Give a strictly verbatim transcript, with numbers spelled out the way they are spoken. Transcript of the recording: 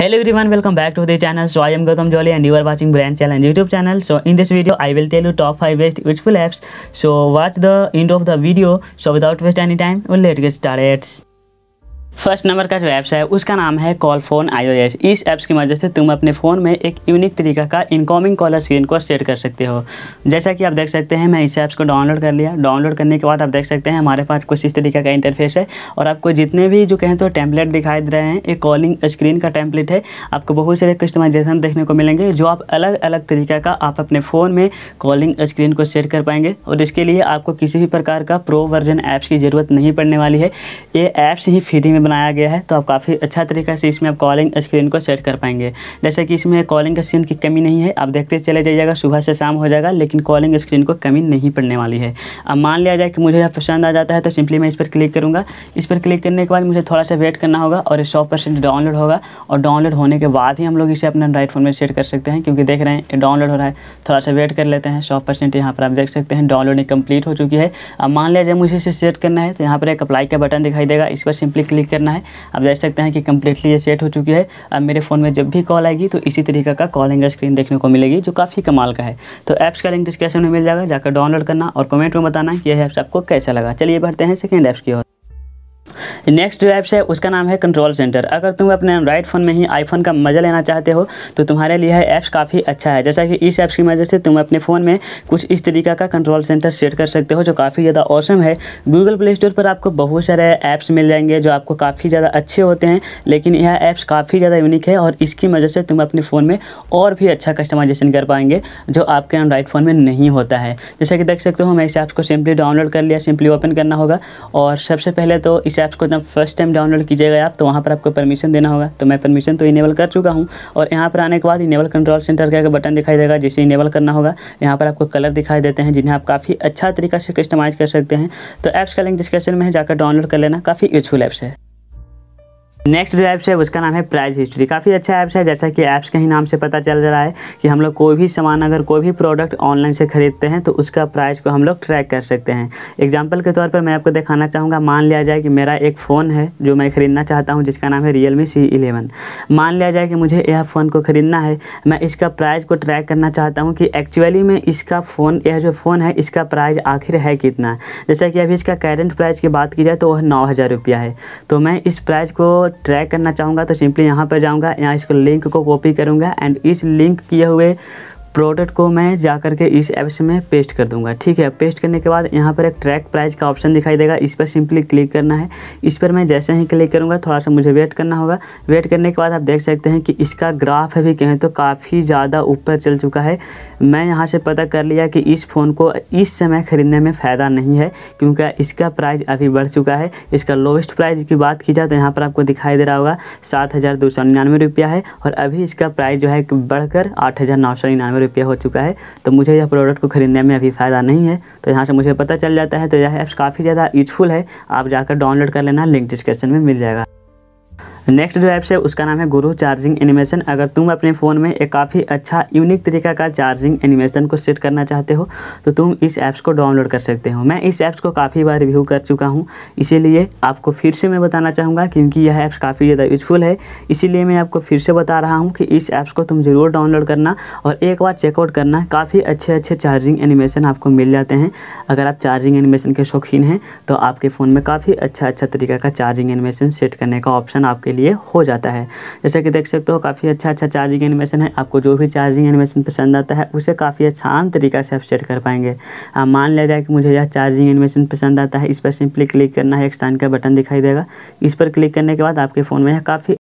Hello everyone, welcome back to the channel. So I am Gautam Jolly and you are watching Brand Challenge YouTube channel. So in this video I will tell you top five best useful apps. So watch the end of the video. So without waste any time, let's get started. First number का जो apps है उसका नाम है call phone iOS. इस apps की मदद से तुम अपने फ़ोन में एक यूनिक तरीका का इनकमिंग कॉलर स्क्रीन को सेट कर सकते हो। जैसा कि आप देख सकते हैं, मैं इस ऐप्स को डाउनलोड कर लिया। डाउनलोड करने के बाद आप देख सकते हैं हमारे पास कुछ इस तरीके का इंटरफेस है और आपको जितने भी जो कहें तो टेम्पलेट दिखाई दे रहे हैं, एक कॉलिंग स्क्रीन का टेम्पलेट है। आपको बहुत सारे कस्टमाइजेशन देखने को मिलेंगे जो आप अलग अलग तरीका का आप अपने फ़ोन में कॉलिंग स्क्रीन को सेट कर पाएंगे और इसके लिए आपको किसी भी प्रकार का प्रो वर्जन ऐप्स की ज़रूरत नहीं पड़ने वाली है। ये ऐप्स ही फ्री में बनाया गया है तो आप काफ़ी अच्छा तरीके से इसमें आप कॉलिंग स्क्रीन को सेट कर पाएंगे। जैसे कि इसमें कॉलिंग स्क्रीन की कमी नहीं है, आप देखते चले जाइएगा, सुबह से शाम हो जाएगा, लेकिन कॉलिंग स्क्रीन को कमी नहीं पड़ने वाली है। अब मान लिया जाए कि मुझे यह पसंद आ जाता है तो सिंपली मैं इस पर क्लिक करूँगा। इस पर क्लिक करने के बाद मुझे थोड़ा सा वेट करना होगा और ये सौ परसेंट डाउनलोड होगा और डाउनलोड होने के बाद ही हम लोग इसे अपने एंड्राइड फ़ोन में सेट कर सकते हैं, क्योंकि देख रहे हैं डाउनलोड हो रहा है। थोड़ा सा वेट कर लेते हैं। सौ परसेंट यहाँ पर आप देख सकते हैं डाउनलोडिंग कंप्लीट हो चुकी है। अब मान लिया जाए मुझे इसे सेट करना है तो यहाँ पर एक अप्लाई का बटन दिखाई देगा, इस पर सिंपली क्लिक करना है। आप देख सकते हैं कि कंप्लीटली ये सेट हो चुकी है। अब मेरे फ़ोन में जब भी कॉल आएगी तो इसी तरीके का कॉलिंग स्क्रीन देखने को मिलेगी जो काफ़ी कमाल का है। तो ऐप्स का लिंक डिस्क्रिप्शन में मिल जाएगा, जाकर डाउनलोड करना और कमेंट में बताना कि यह ऐप्स आपको कैसा लगा। चलिए बढ़ते हैं सेकेंड ऐप्स की ओर। नेक्स्ट जो ऐप्स है उसका नाम है कंट्रोल सेंटर। अगर तुम अपने एंड्राइड फ़ोन में ही आईफोन का मज़ा लेना चाहते हो तो तुम्हारे लिए यह ऐप्स काफ़ी अच्छा है। जैसा कि इस ऐप्स की वजह से तुम अपने फ़ोन में कुछ इस तरीका का कंट्रोल सेंटर सेट कर सकते हो जो काफ़ी ज़्यादा औसम है। गूगल प्ले स्टोर पर आपको बहुत सारे ऐप्स मिल जाएंगे जो आपको काफ़ी ज़्यादा अच्छे होते हैं, लेकिन यह ऐप्स काफ़ी ज़्यादा यूनिक है और इसकी वजह से तुम अपने फ़ोन में और भी अच्छा कस्टमाइजेशन कर पाएंगे जो आपके एंड्राइड फ़ोन में नहीं होता है। जैसा कि देख सकते हो, मैं इस ऐप्स को सिंपली डाउनलोड कर लिया। सिंपली ओपन करना होगा और सबसे पहले तो इस ऐप्स को जब फर्स्ट टाइम डाउनलोड कीजिएगा आप तो वहाँ पर आपको परमिशन देना होगा। तो मैं परमिशन तो इनेबल कर चुका हूँ और यहाँ पर आने के बाद इनेबल कंट्रोल सेंटर का बटन दिखाई देगा जिसे इनेबल करना होगा। यहाँ पर आपको कलर दिखाई देते हैं जिन्हें आप काफ़ी अच्छा तरीका से कस्टमाइज़ कर सकते हैं। तो ऐप्स का लिंक डिस्क्रिप्शन में है, जाकर डाउनलोड कर लेना। काफ़ी यूजफुल ऐप्स है। नेक्स्ट जो ऐप्स है उसका नाम है प्राइस हिस्ट्री। काफ़ी अच्छा ऐप्स है। जैसा कि ऐप्स के ही नाम से पता चल रहा है कि हम लोग कोई भी सामान अगर कोई भी प्रोडक्ट ऑनलाइन से खरीदते हैं तो उसका प्राइस को हम लोग ट्रैक कर सकते हैं। एग्जांपल के तौर पर मैं आपको दिखाना चाहूँगा। मान लिया जाए कि मेरा एक फ़ोन है जो मैं ख़रीदना चाहता हूँ जिसका नाम है रियलमी सी इलेवन। मान लिया जाए कि मुझे यह फ़ोन को ख़रीदना है, मैं इसका प्राइस को ट्रैक करना चाहता हूँ कि एक्चुअली में इसका फ़ोन यह जो फ़ोन है इसका प्राइस आखिर है कितना। जैसा कि अभी इसका करेंट प्राइस की बात की जाए तो वह नौ हज़ार रुपया है। तो मैं इस प्राइस को ट्रैक करना चाहूँगा तो सिंपली यहाँ पर जाऊँगा, यहाँ इसको लिंक को कॉपी करूँगा एंड इस लिंक किए हुए प्रोडक्ट को मैं जा करके इस ऐप्स में पेस्ट कर दूंगा। ठीक है, पेस्ट करने के बाद यहाँ पर एक ट्रैक प्राइस का ऑप्शन दिखाई देगा, इस पर सिंपली क्लिक करना है। इस पर मैं जैसे ही क्लिक करूँगा थोड़ा सा मुझे वेट करना होगा। वेट करने के बाद आप देख सकते हैं कि इसका ग्राफ अभी कहें तो काफ़ी ज़्यादा ऊपर चल चुका है। मैं यहाँ से पता कर लिया कि इस फ़ोन को इस समय ख़रीदने में फ़ायदा नहीं है क्योंकि इसका प्राइस अभी बढ़ चुका है। इसका लोवेस्ट प्राइस की बात की जाए तो यहाँ पर आपको दिखाई दे रहा होगा सात हज़ार दो सौ निन्यानवे रुपया है और अभी इसका प्राइस जो है बढ़कर आठ हज़ार नौ सौ निन्यानवे रुपया हो चुका है। तो मुझे यह प्रोडक्ट को ख़रीदने में अभी फ़ायदा नहीं है। तो यहाँ से मुझे पता चल जाता है। तो यह ऐप्स काफ़ी ज़्यादा यूजफुल है, आप जाकर डाउनलोड कर लेना, लिंक डिस्क्रिप्शन में मिल जाएगा। नेक्स्ट जो ऐप्स है उसका नाम है गुरु चार्जिंग एनिमेशन। अगर तुम अपने फ़ोन में एक काफ़ी अच्छा यूनिक तरीका का चार्जिंग एनिमेशन को सेट करना चाहते हो तो तुम इस ऐप्स को डाउनलोड कर सकते हो। मैं इस ऐप्स को काफ़ी बार रिव्यू कर चुका हूं, इसीलिए आपको फिर से मैं बताना चाहूँगा क्योंकि यह ऐप्स काफ़ी ज़्यादा यूजफुल है। इसीलिए मैं आपको फिर से बता रहा हूँ कि इस ऐप्स को तुम ज़रूर डाउनलोड करना और एक बार चेकआउट करना। काफ़ी अच्छे अच्छे चार्जिंग एनिमेशन आपको मिल जाते हैं। अगर आप चार्जिंग एनिमेशन के शौकीन हैं तो आपके फ़ोन में काफ़ी अच्छा अच्छा तरीका का चार्जिंग एनिमेशन सेट करने का ऑप्शन आपके लिए हो जाता है। जैसे कि देख सकते हो काफ़ी अच्छा अच्छा चार्जिंग एनिमेशन है। आपको जो भी चार्जिंग एनिमेशन पसंद आता है उसे काफ़ी आसान तरीका से आप सेट कर पाएंगे। आप मान लिया जाए कि मुझे यह चार्जिंग एनिमेशन पसंद आता है, इस पर सिंपली क्लिक करना है, एक स्टैंड का बटन दिखाई देगा। इस पर क्लिक करने के बाद आपके फ़ोन में यह काफ़ी